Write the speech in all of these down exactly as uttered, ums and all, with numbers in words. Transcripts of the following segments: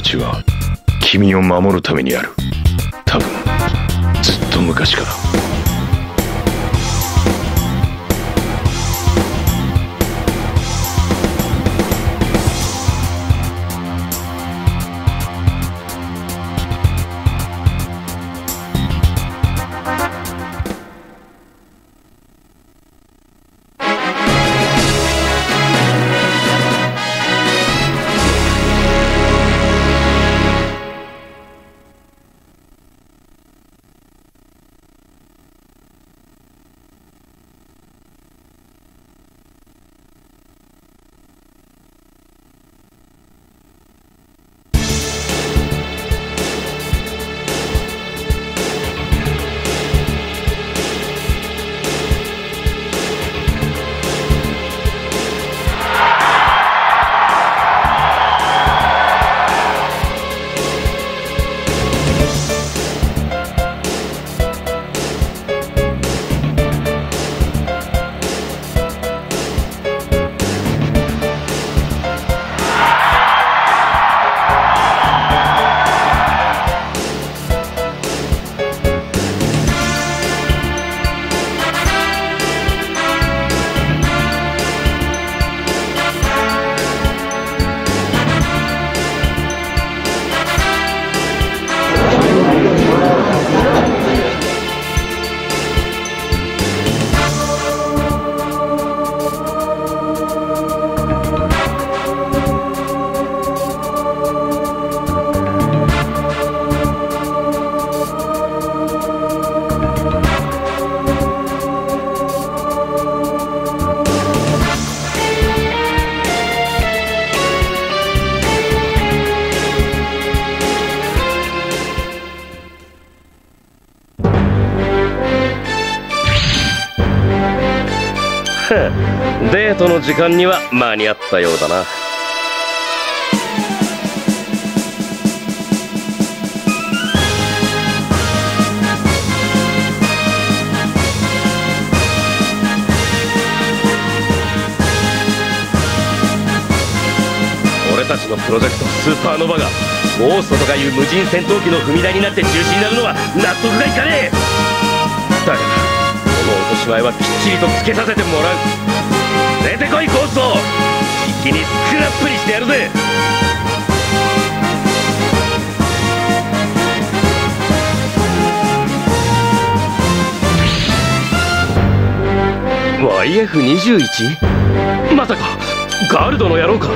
命は君を守るためにある。多分ずっと昔から。 デートの時間には間に合ったようだな。俺たちのプロジェクトスーパーノヴァがゴーストとかいう無人戦闘機の踏み台になって中止になるのは納得がいかねえ。だがこの落とし前はきっちりとつけさせてもらう。 出てこいゴースト！一気にスクラップにしてやるぜ。ワイエフにじゅういち？ まさかガルドの野郎か。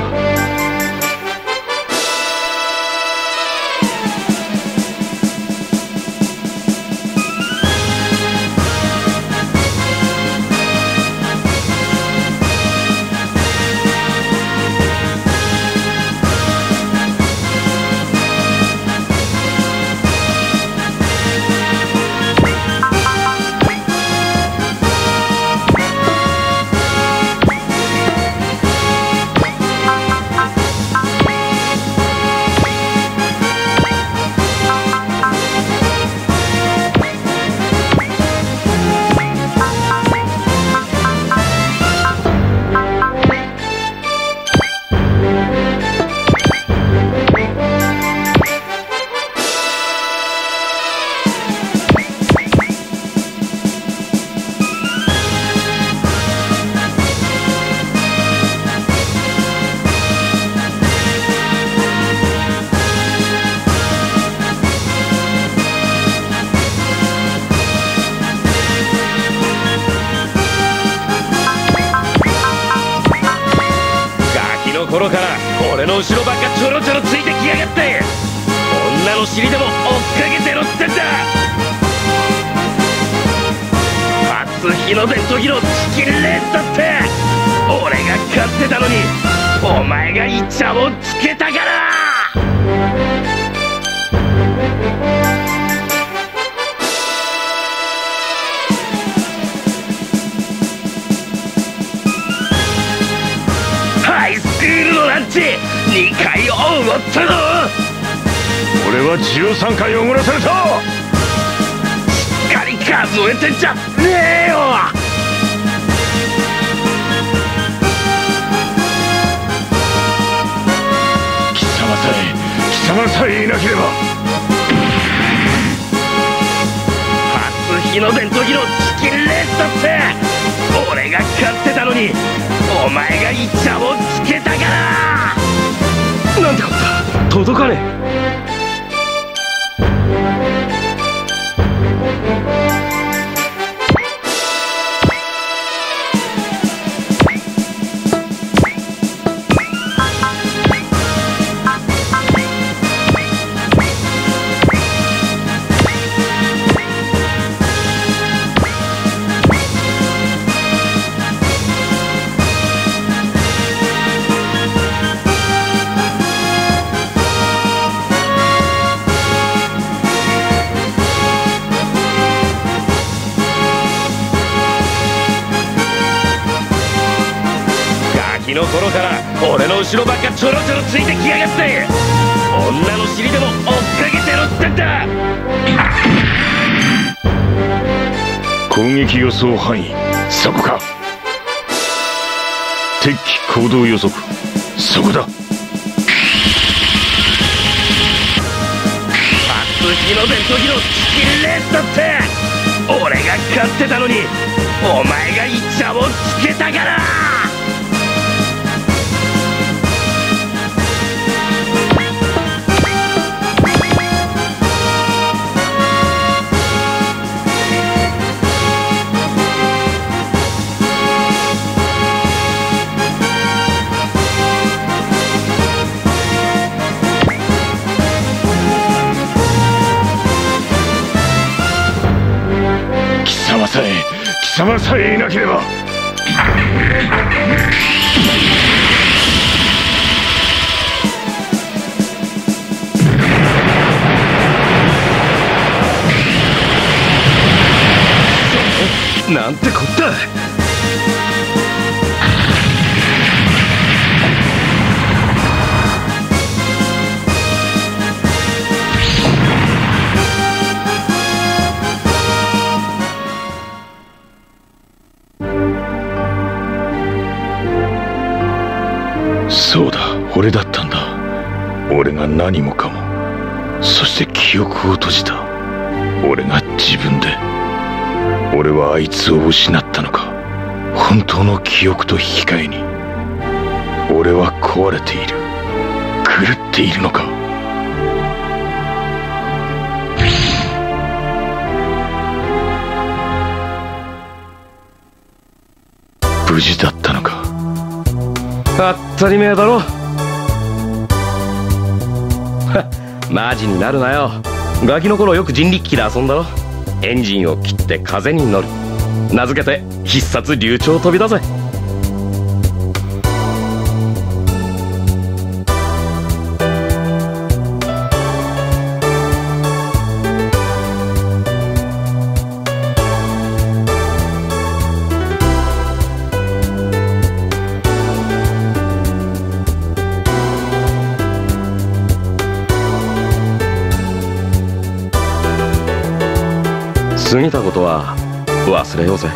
貴様さえいなければ初日の出の時のチキンレースだって俺が勝ってたのにお前がイチャをつけたからなんてこった届かねえ。 の頃から俺の後ろばっかちょろちょろついてきやがって女の尻でも追っかけてろってんだ攻撃予想範囲そこか敵機行動予測そこだ初日の出の時のチキンレースだって俺が勝ってたのにお前がイチャをつけたから 貴様さえいなければなんてこった そうだ、俺だったんだ。俺が何もかも、そして記憶を閉じた。俺が自分で。俺はあいつを失ったのか。本当の記憶と引き換えに。俺は壊れている。狂っているのか。無事だったのか。 当たり前だろマジになるなよガキの頃よく人力機で遊んだろエンジンを切って風に乗る名付けて必殺流暢飛びだぜ過ぎたことは忘れようぜ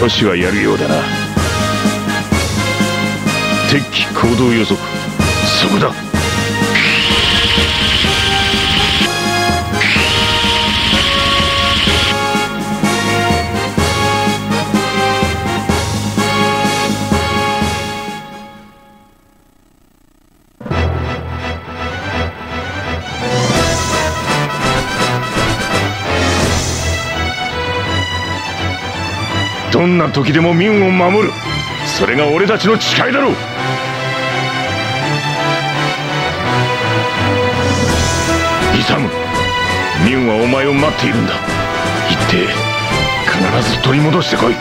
少しはやるようだな。敵機行動予測、そこだ。どんな時でも民を守る、それが俺たちの誓いだろう。勇、民はお前を待っているんだ。行って必ず取り戻してこい。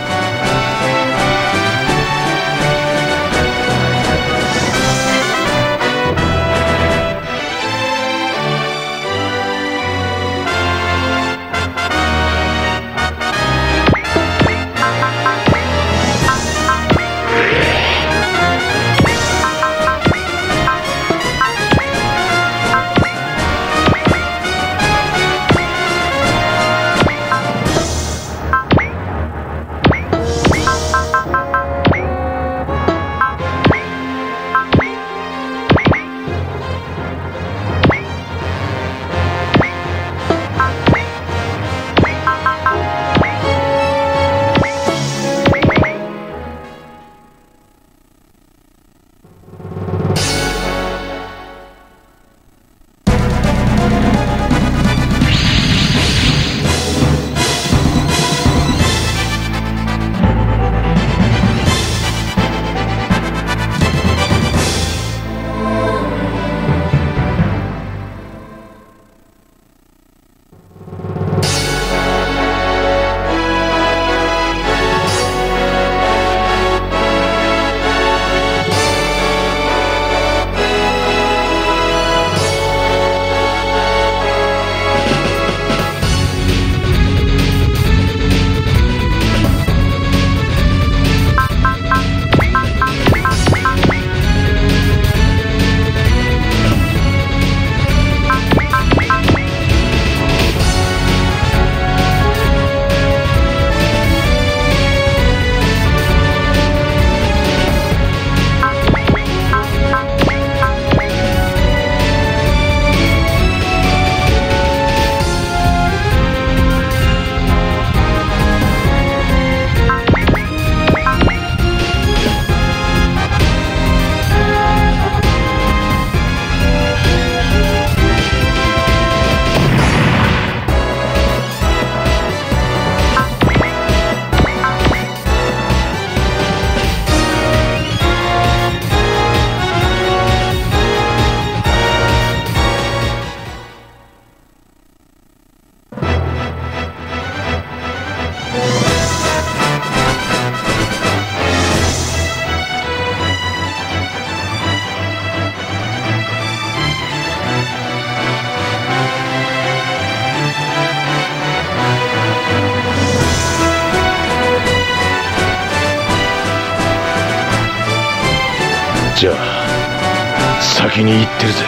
じゃあ先に行ってるぜ。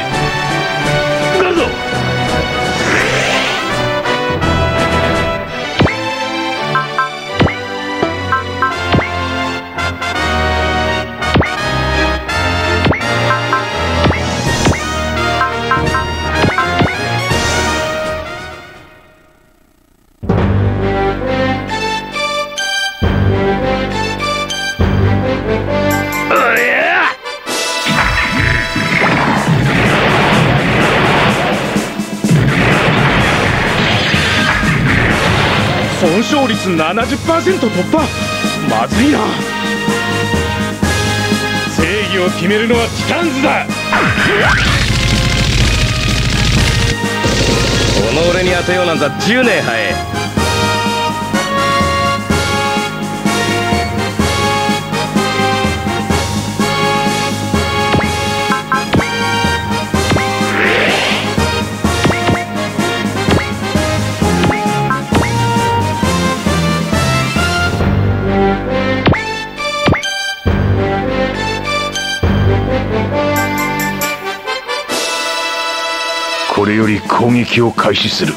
ガルド、損傷率 ななじゅっパーセント 突破。まずいな。正義を決めるのはティタンズだ。この俺に当てようなんざじゅうねん早え。これより攻撃を開始する。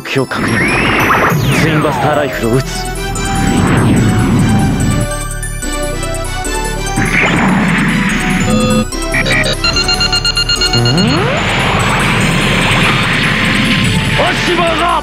目標確認。ツインバスターライフルを撃つ。足場が。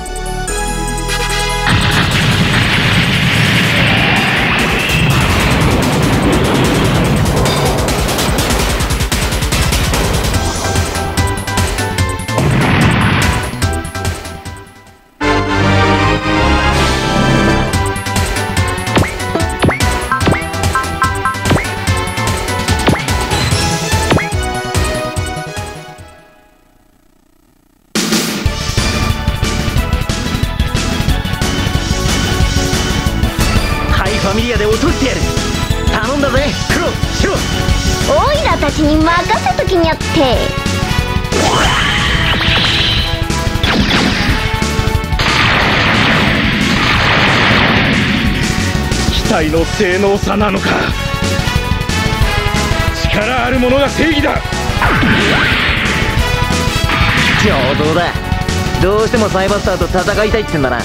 機体の性能差なのか。力あるものが正義だ。上等だ。どうしてもサイバスターと戦いたいってんだな。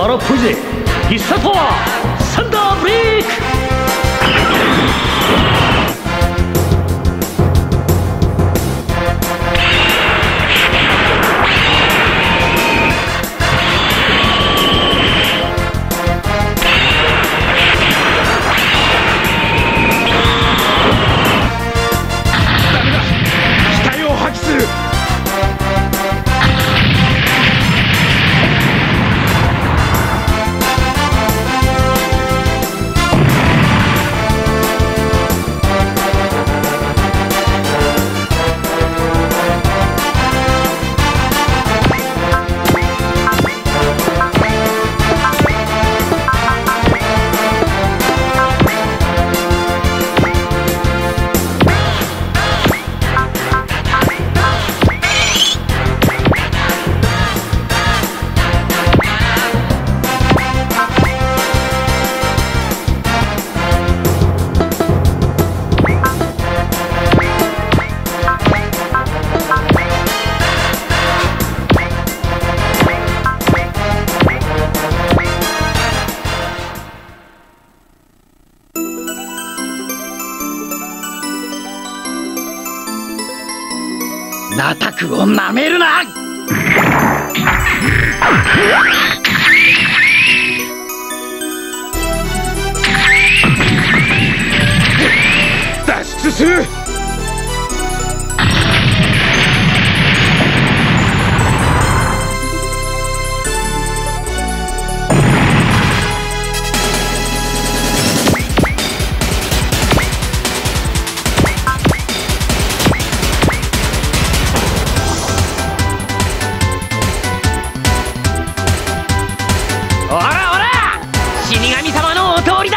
荒っぽいぜ。必殺パワーサンダーブレイク。ダメだ、機体を破棄する。アタックをなめるな。脱出する。死神様のお通りだ。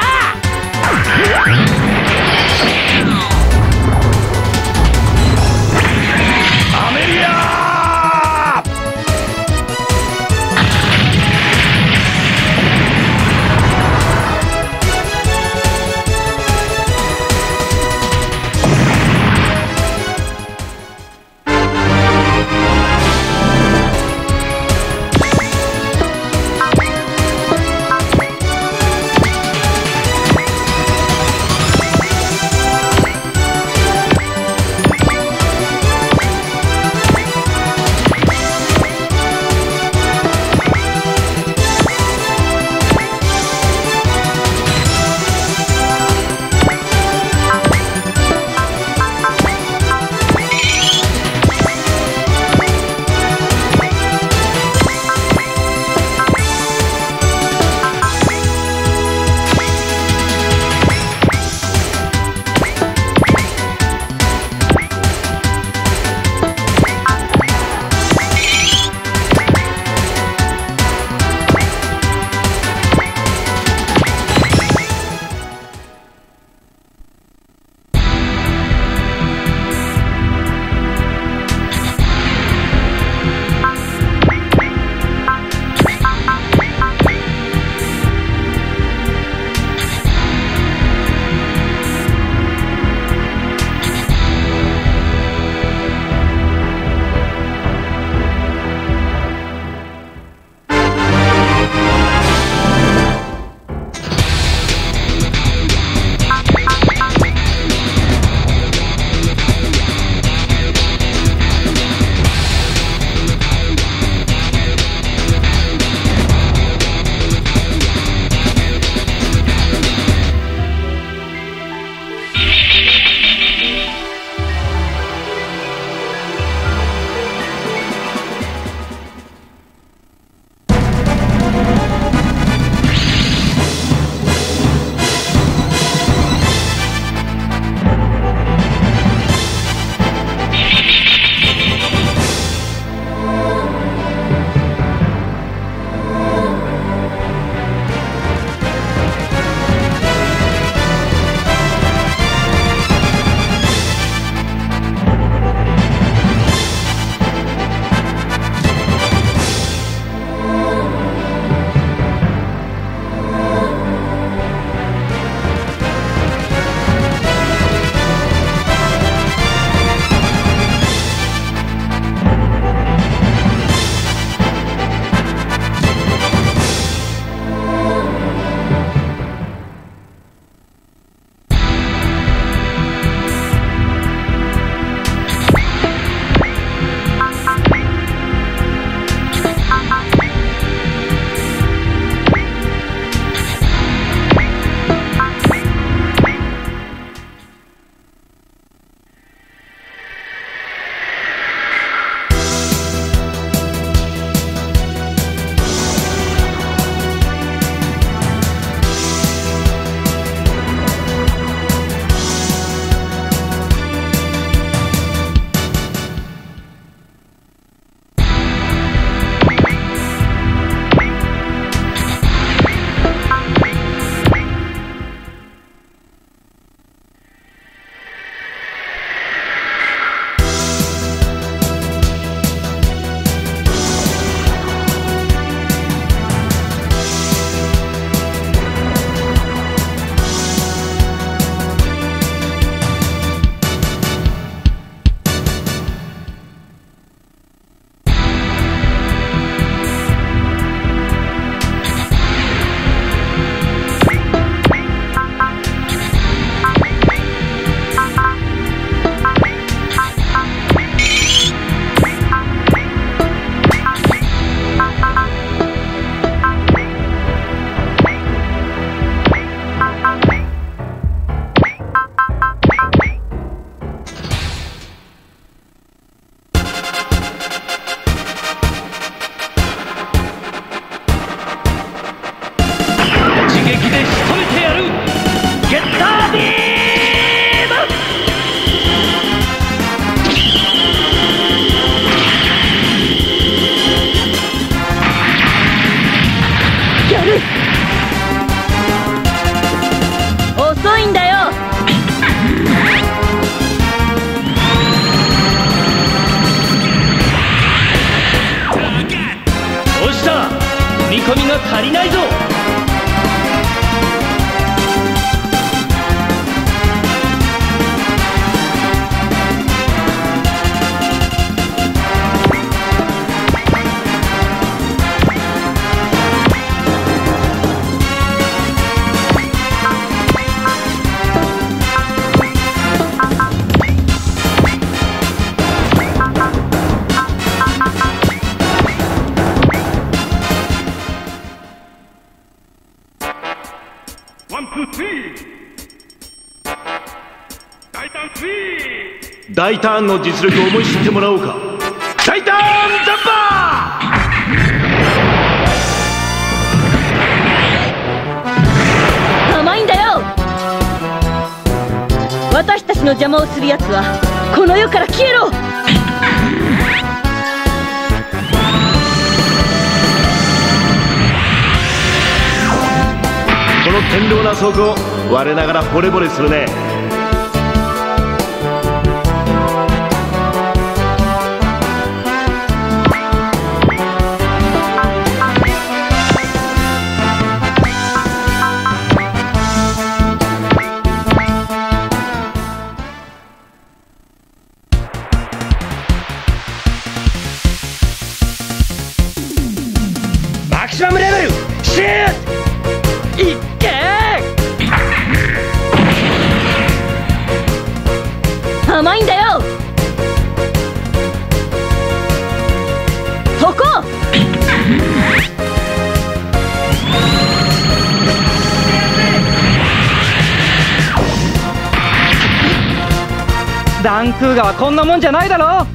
込みが足りないぞ。大ターンの実力を思い知ってもらおうか。大ターンジャンパー。甘いんだよ。私たちの邪魔をするやつはこの世から消えろ。この堅牢な装甲、我ながら惚れ惚れするね。ダンクーガはこんなもんじゃないだろ。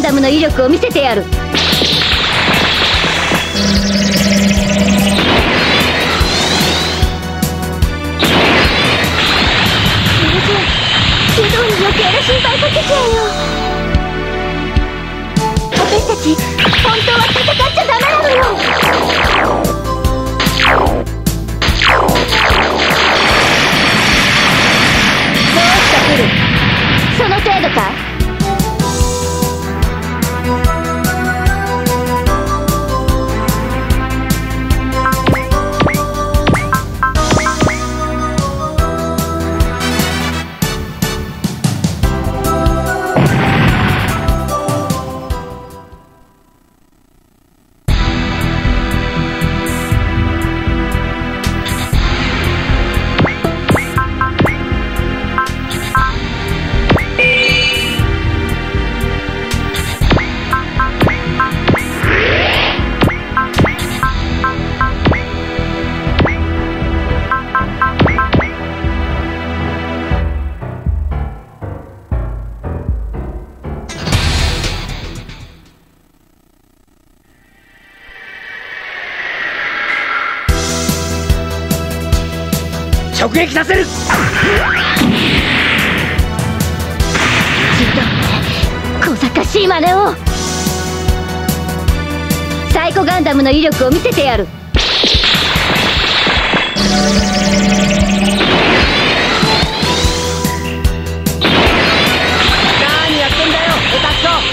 ンダムの威力を見せてやる。それじゃあ軌道に余計な心配かけちゃうよ。私たち本当は戦っちゃダメなのよ。その程度かい？直撃させる。小賢しい真似を。サイコガンダムの威力を見せてやる。何やってんだよオタクト。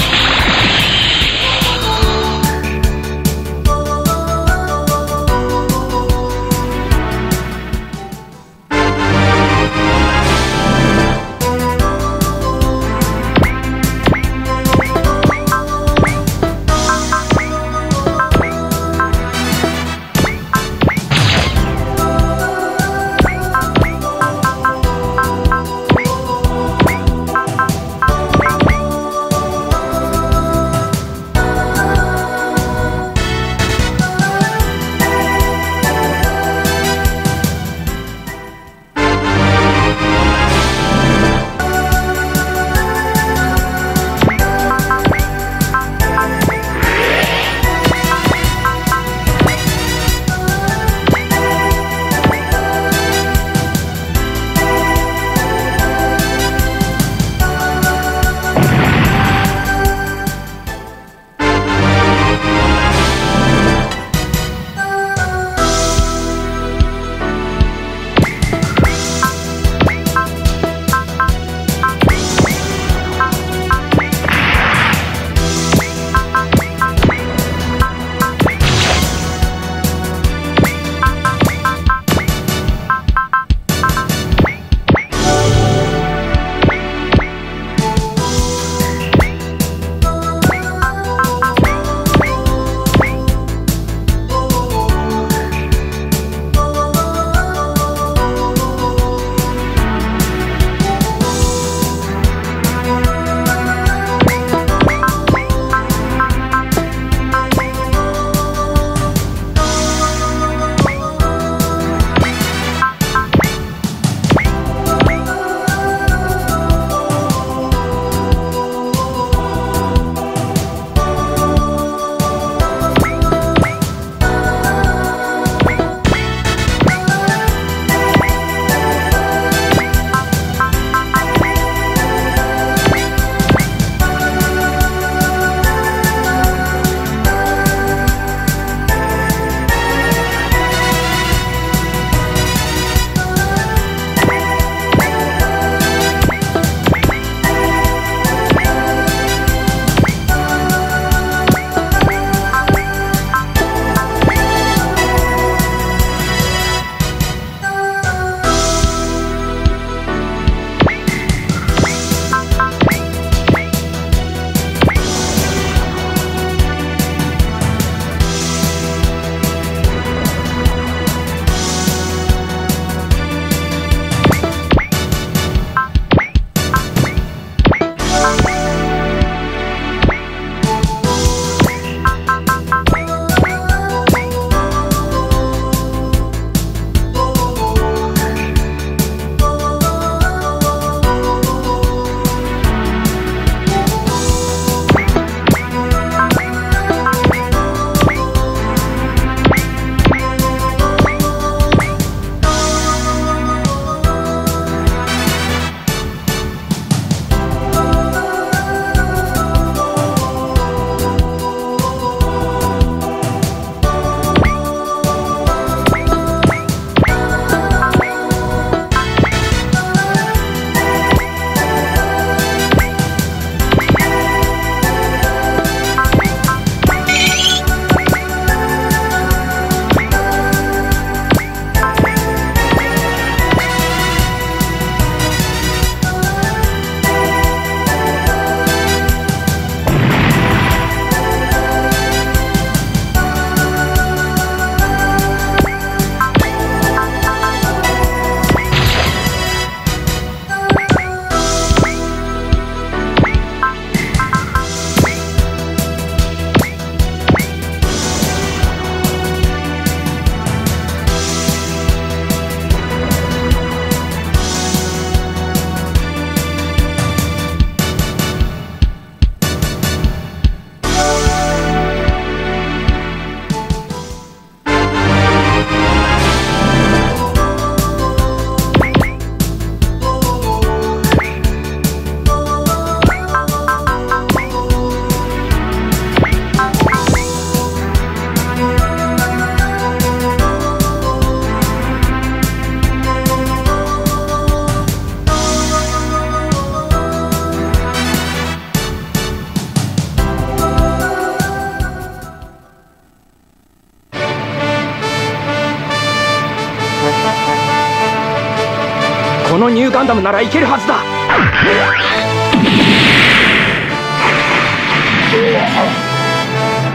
このニューガンダムならいけるはずだ。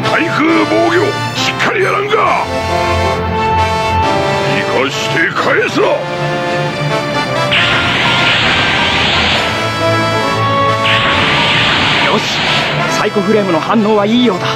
対空防御しっかりやらんか。生かして返すな。 よし、サイコフレームの反応はいいようだ。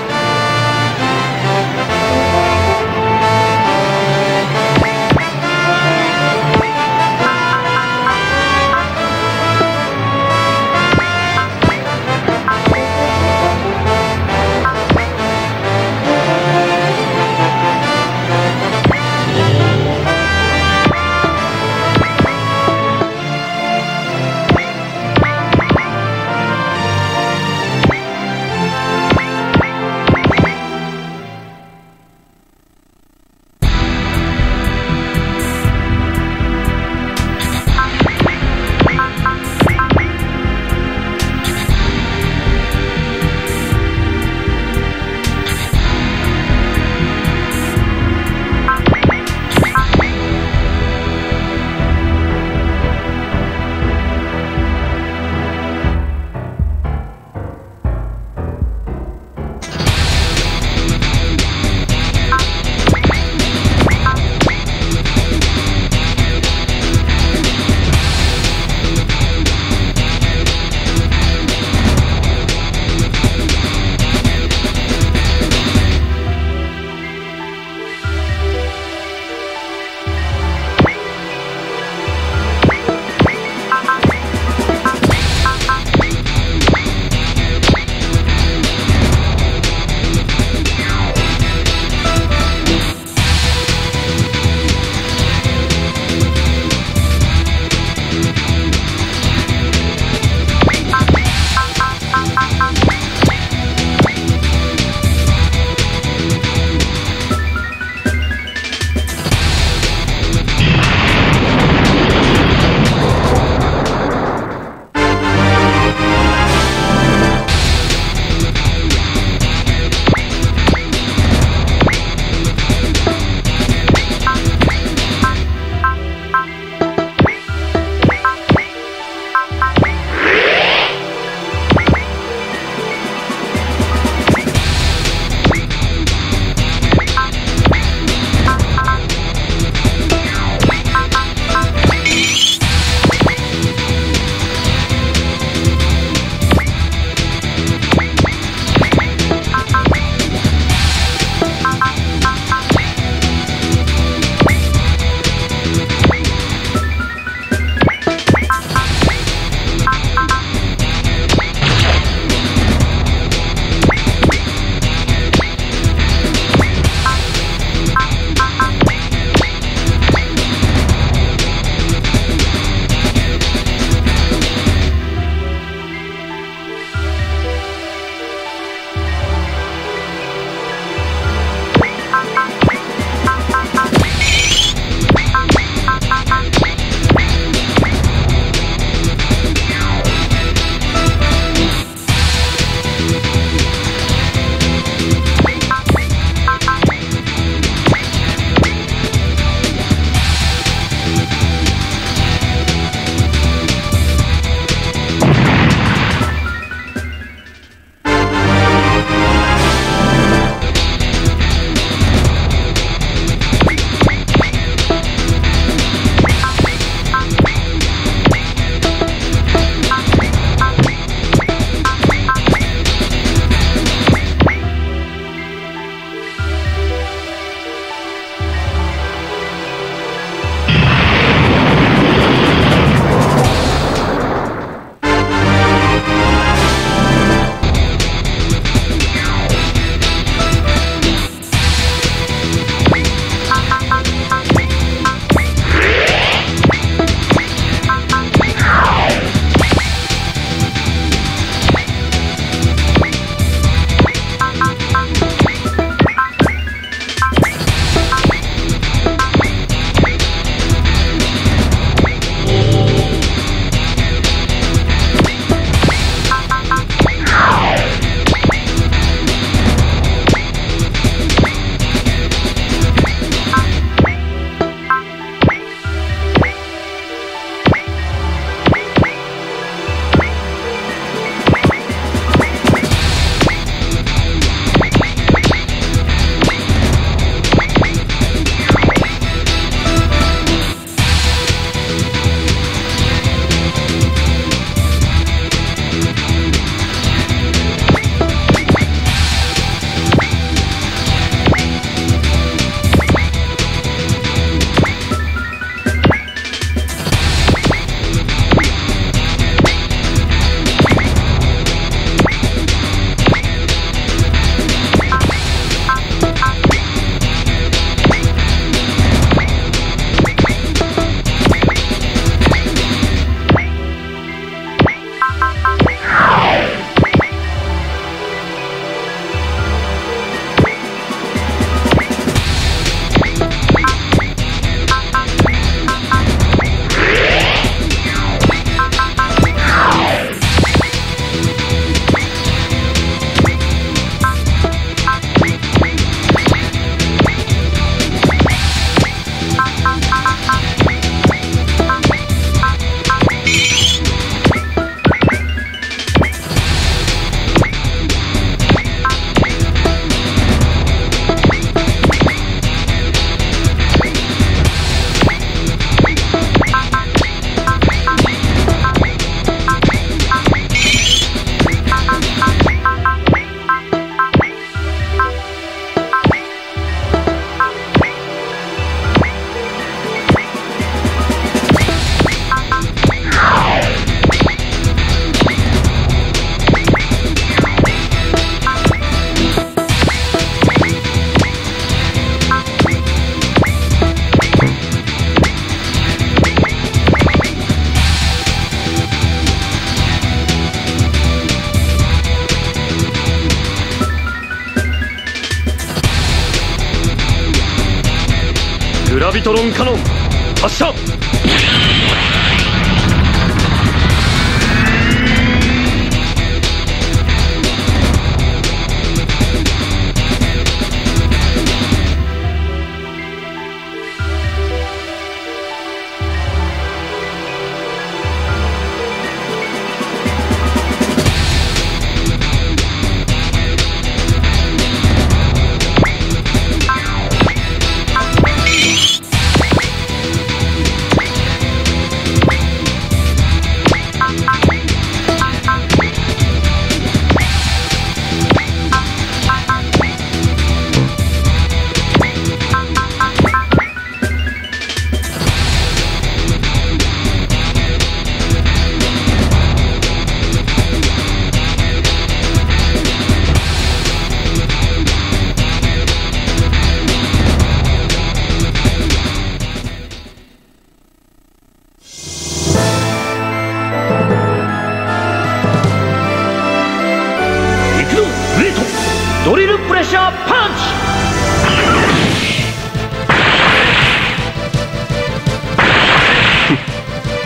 グラビトロンカノン発射。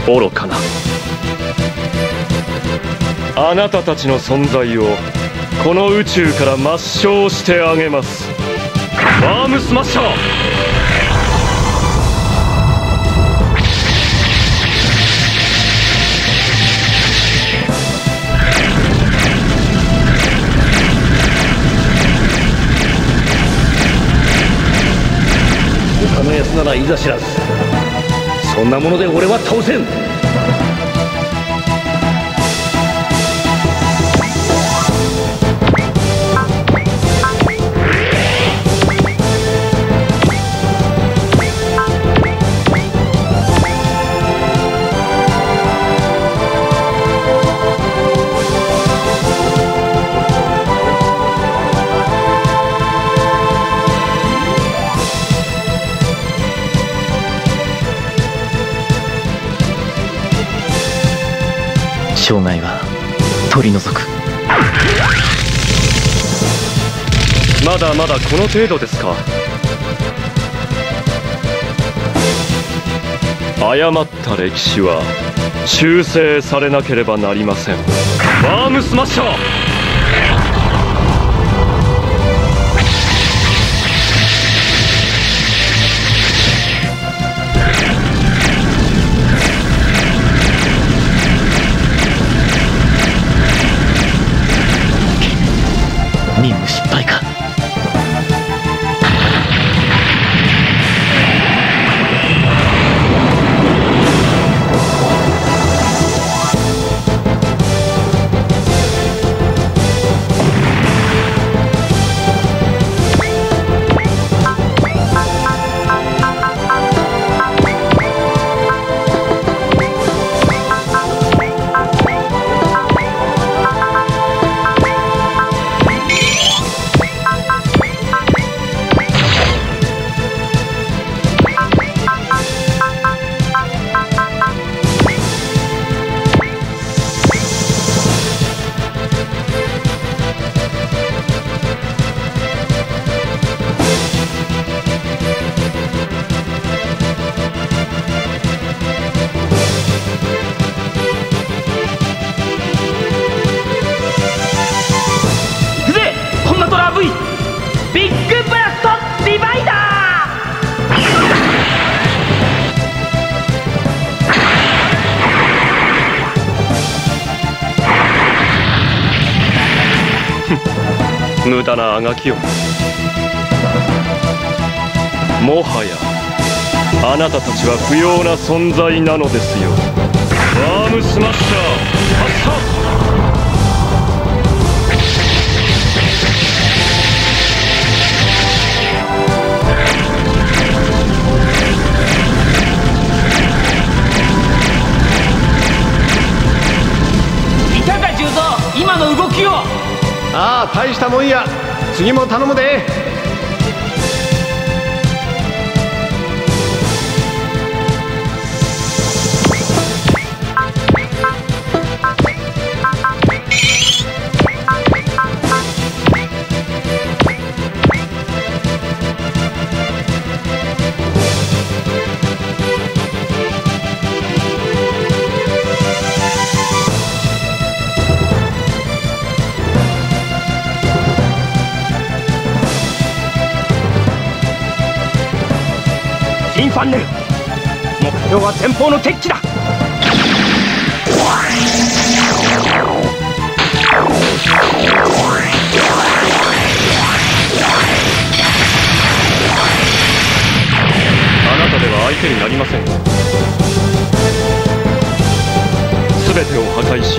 愚かなあなたたちの存在をこの宇宙から抹消してあげます。バームスマッシャー。他のやつならいざ知らず、そんなもので俺は倒せん。障害は取り除く。まだまだこの程度ですか。誤った歴史は修正されなければなりません。バームスマッシャー。任務失敗か。無駄なあがきを。もはやあなたたちは不要な存在なのですよ。バームスマッシャー発射。ああ、大したもんや。次も頼むで。イパンネル、目標は前方の敵機だ。あなたでは相手になりません。全てを破壊し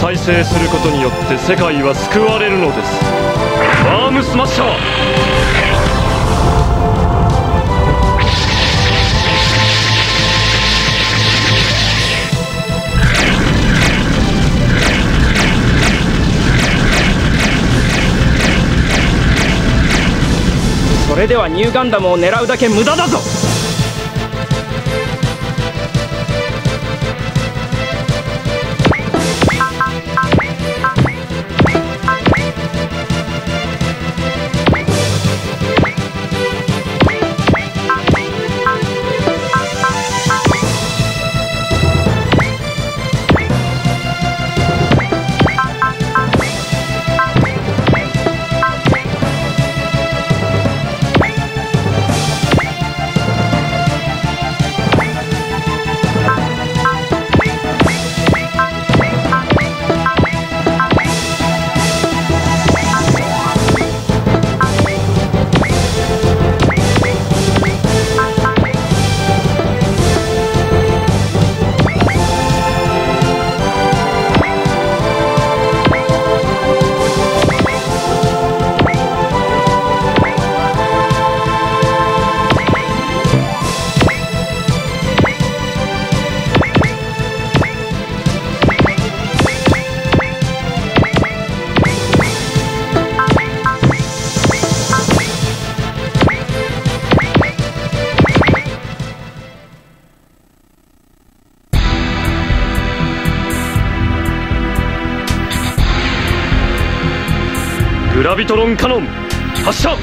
再生することによって世界は救われるのです。バームスマッシャー、それではニューガンダムを狙うだけ無駄だぞ。グラビトロンカノン発射。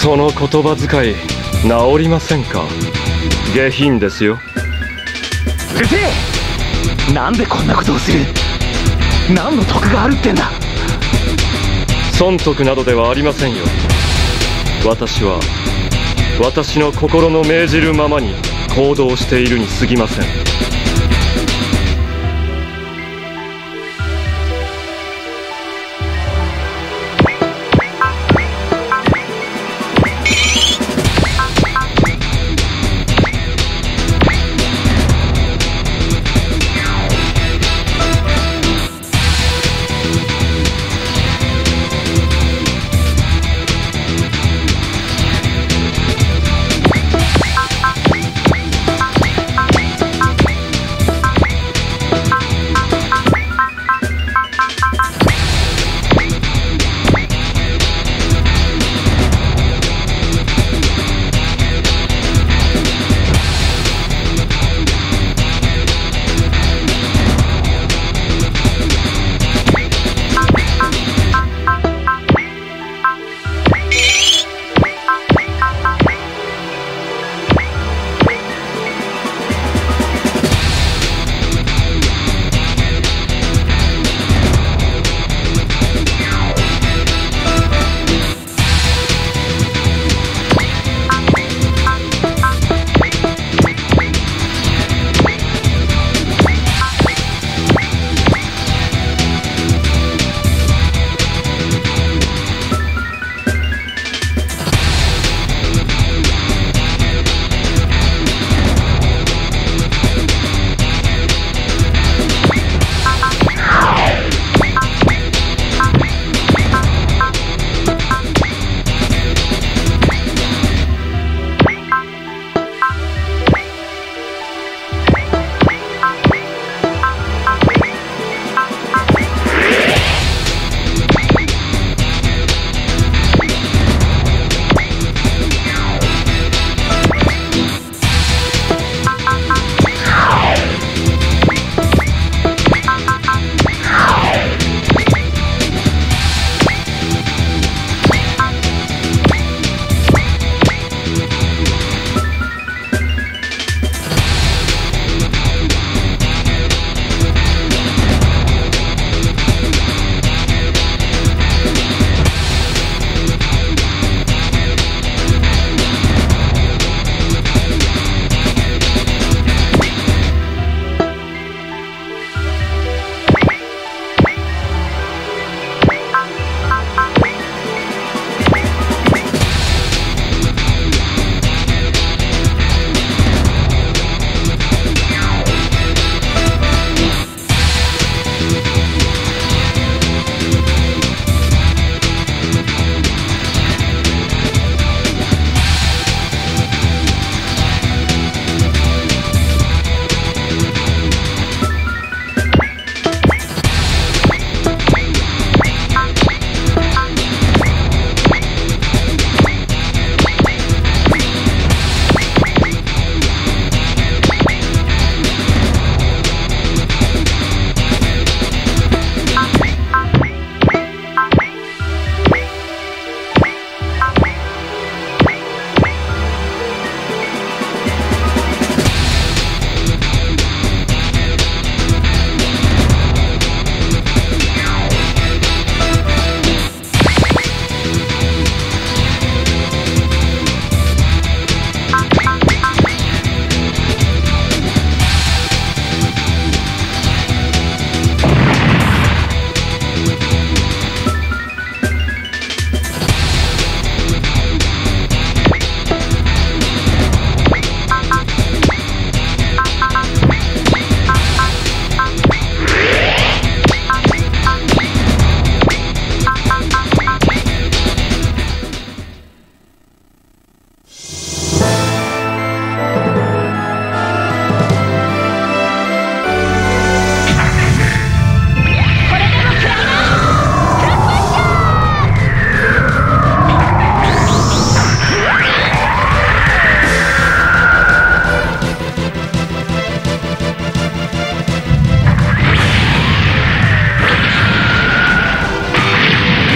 その言葉遣い治りませんか。下品ですよ。うるせえ。なんでこんなことをする。何の得があるってんだ。損得などではありませんよ。私は私の心の命じるままに行動しているに過ぎません。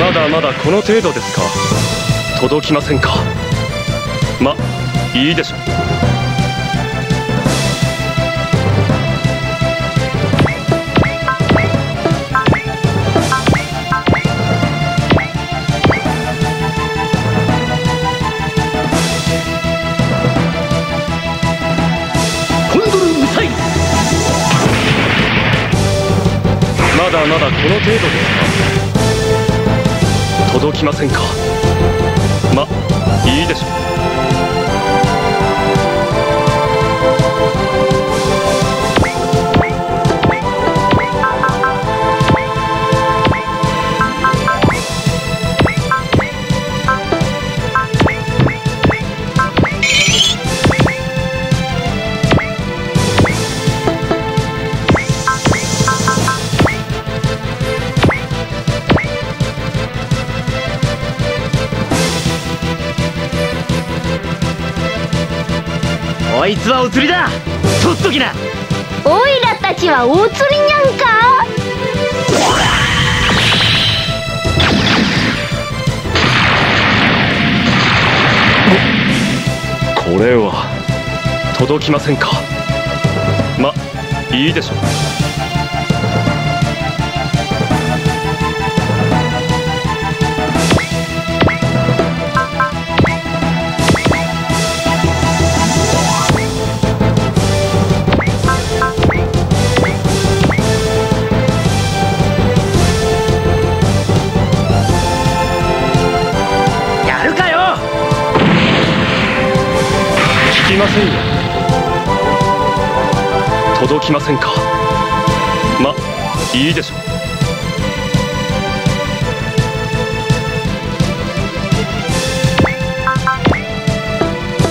まだまだこの程度ですか。届きませんか。ま、いいでしょう。まだまだこの程度ですか。届きませんか。ま、いいでしょう。こいつはお釣りだ。取っときな。おいらたちはお釣りにゃんか。これは届きませんか。ま、いいでしょう。届きませんか。ま、いいでしょう。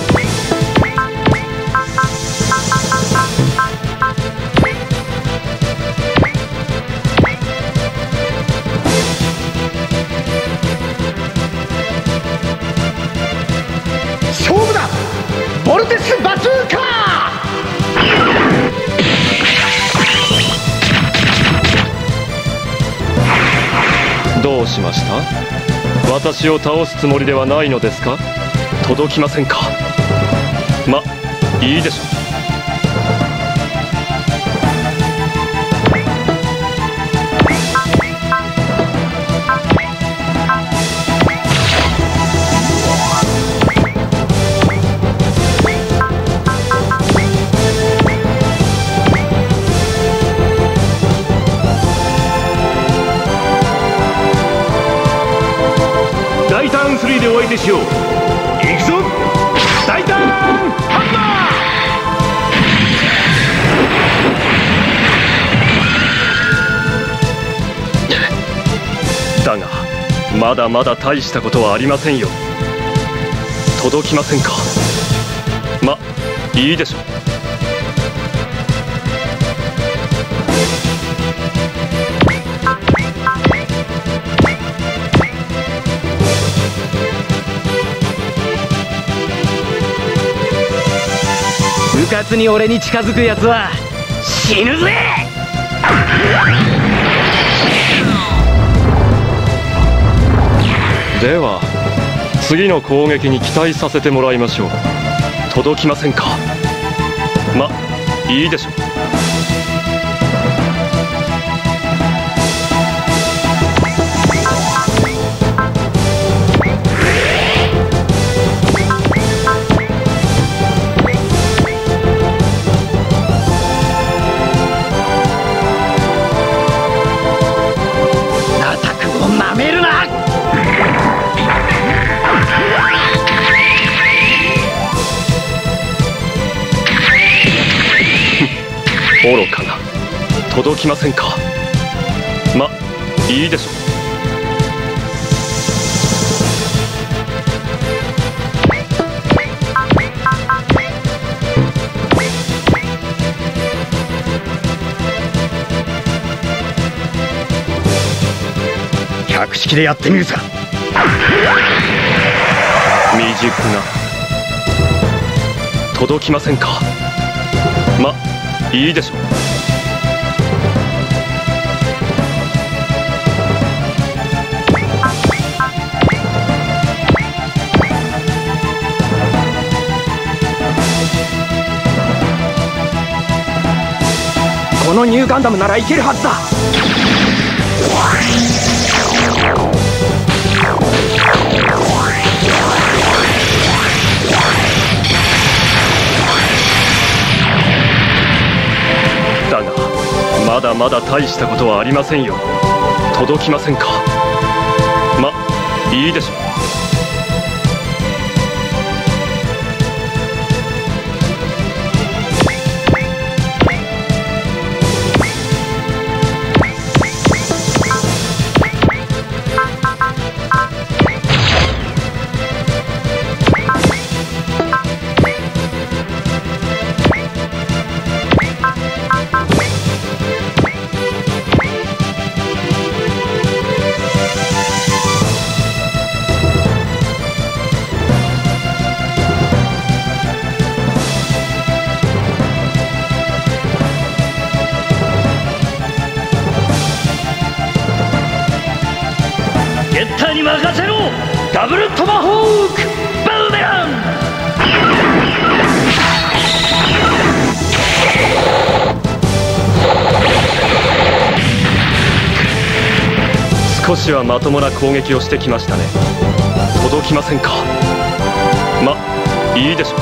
勝負だ。ボルテスバズーカー。どうしました。私を倒すつもりではないのですか。届きませんか。ま、いいでしょう。大ターンスリーでお相手しよう。行くぞ。大ターンハンマー。だがまだまだ大したことはありませんよ。届きませんか。ま、いいでしょう。部活に俺に近づくやつは死ぬぜ。では次の攻撃に期待させてもらいましょう。届きませんか。ま、いいでしょう。愚かな。届きませんか。ま、いいでしょう。百式でやってみるさ。未熟な。届きませんか。ま、いいでしょう。このニューガンダムならいけるはずだ。だがまだまだ大したことはありませんよ。届きませんか。ま、いいでしょう。ダブルトマホークブーメラン。少しはまともな攻撃をしてきましたね。届きませんか。ま、いいでしょう。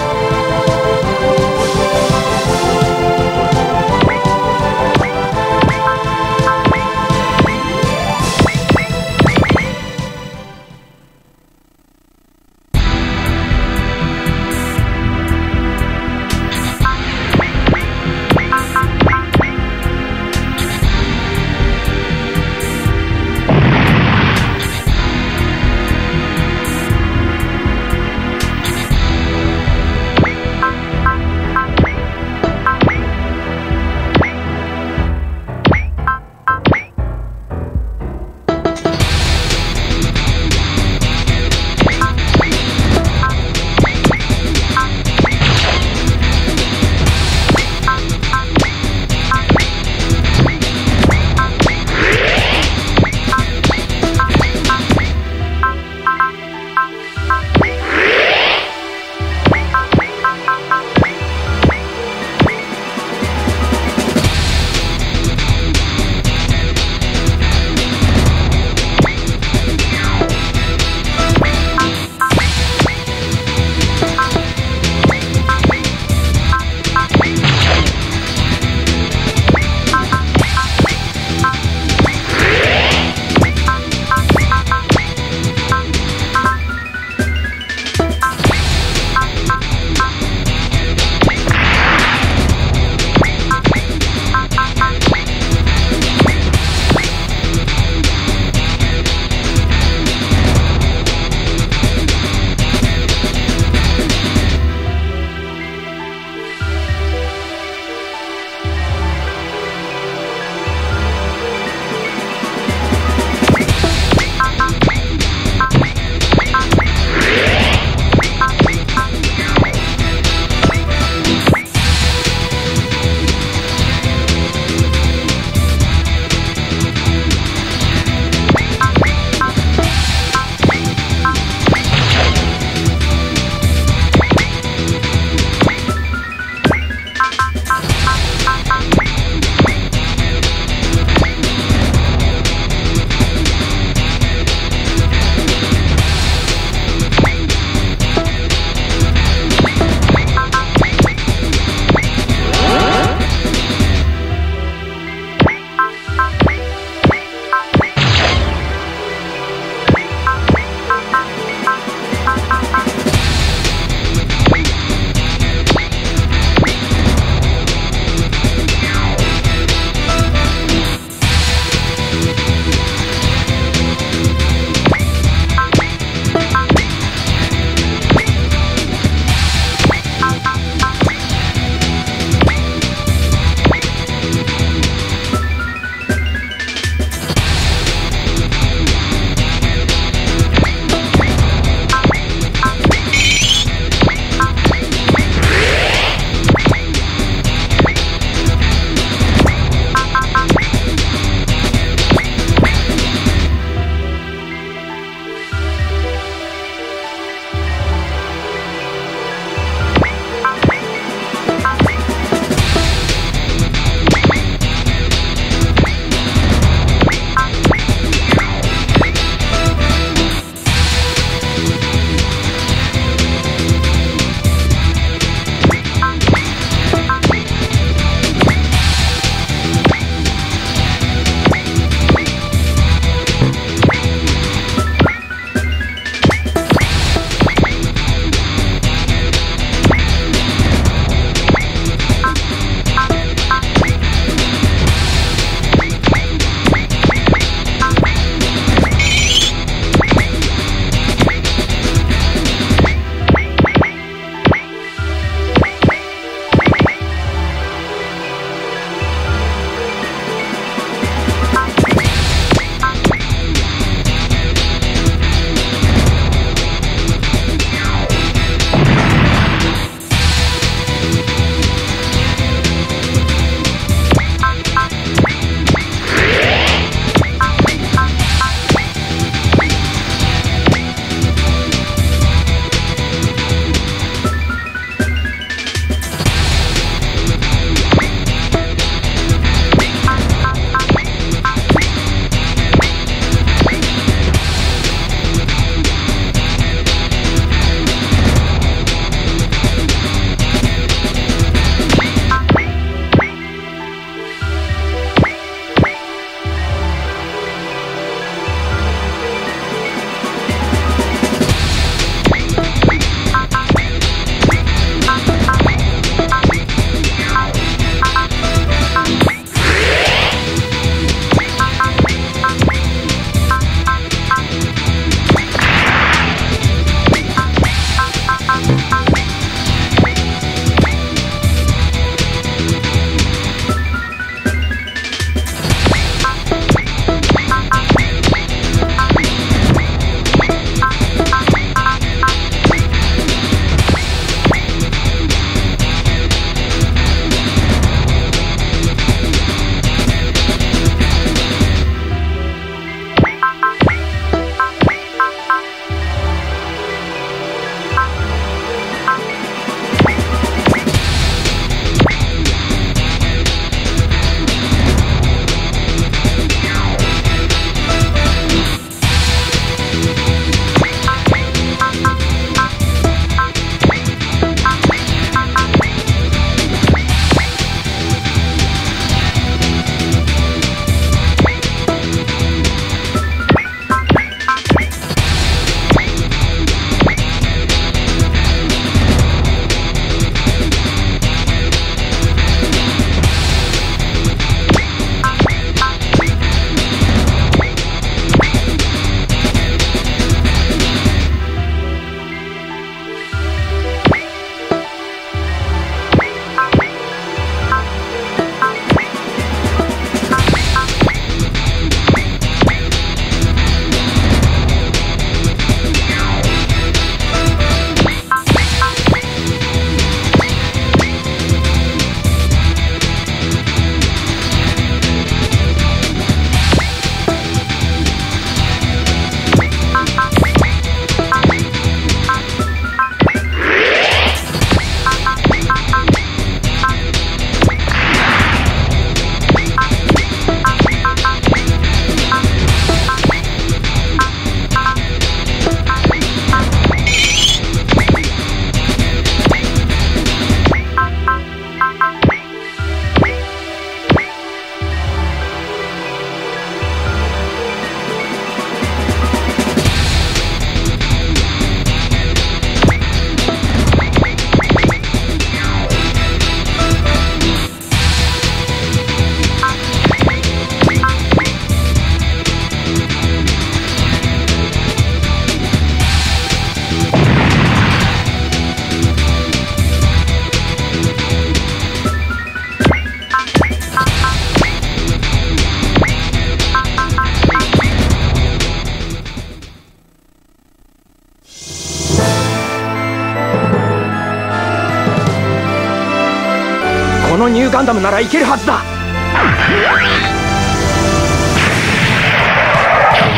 このニューガンダムならいけるはずだ。あ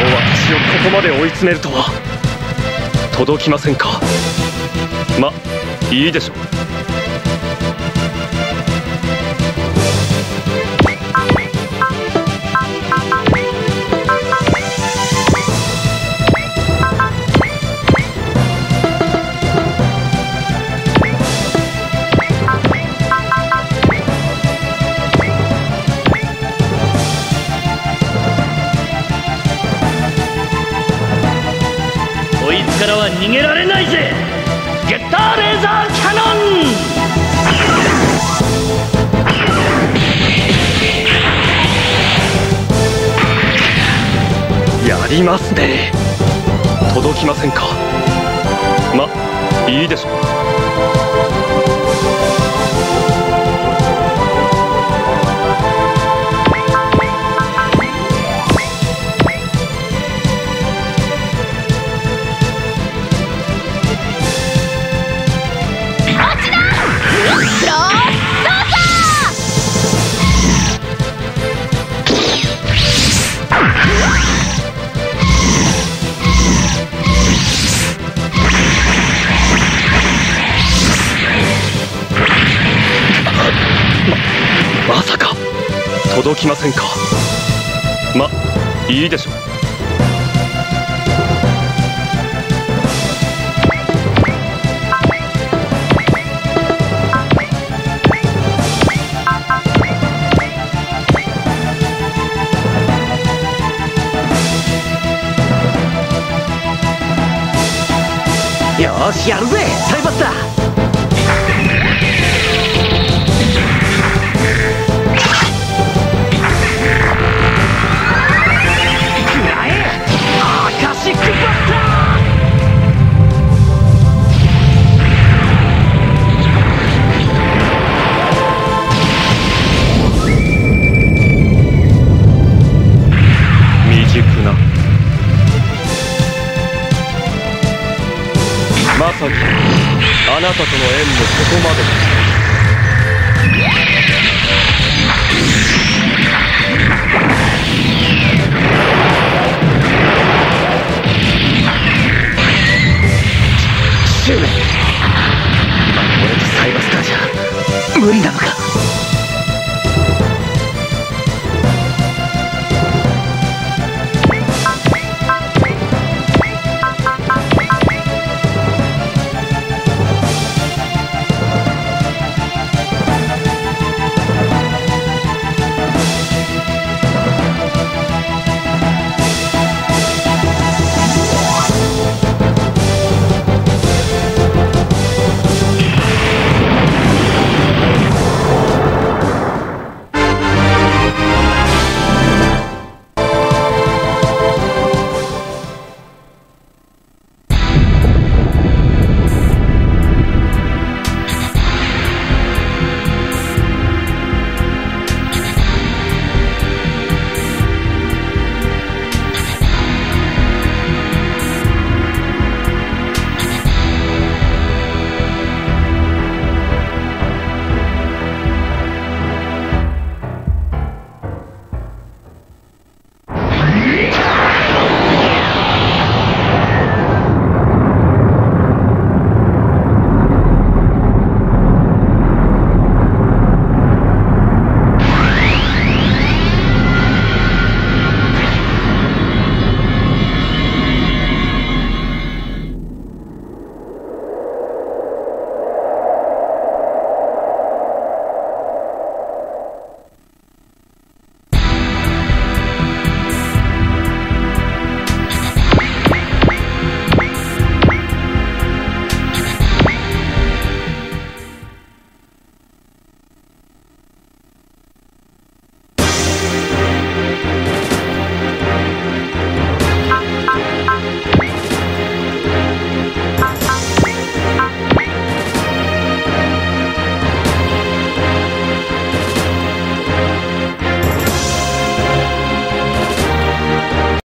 の私をここまで追い詰めるとは届きませんか。ま、いいでしょう。からは逃げられないぜ。ゲッターレーザーキャノン。やりますね。届きませんか。ま、いいでしょう。届きませんか。ま、いいでしょう。よし、やるぜサイバスター。まさにあなたとの縁もここまでだ。シュウメイ、今俺とサイバスターじゃ無理なのか。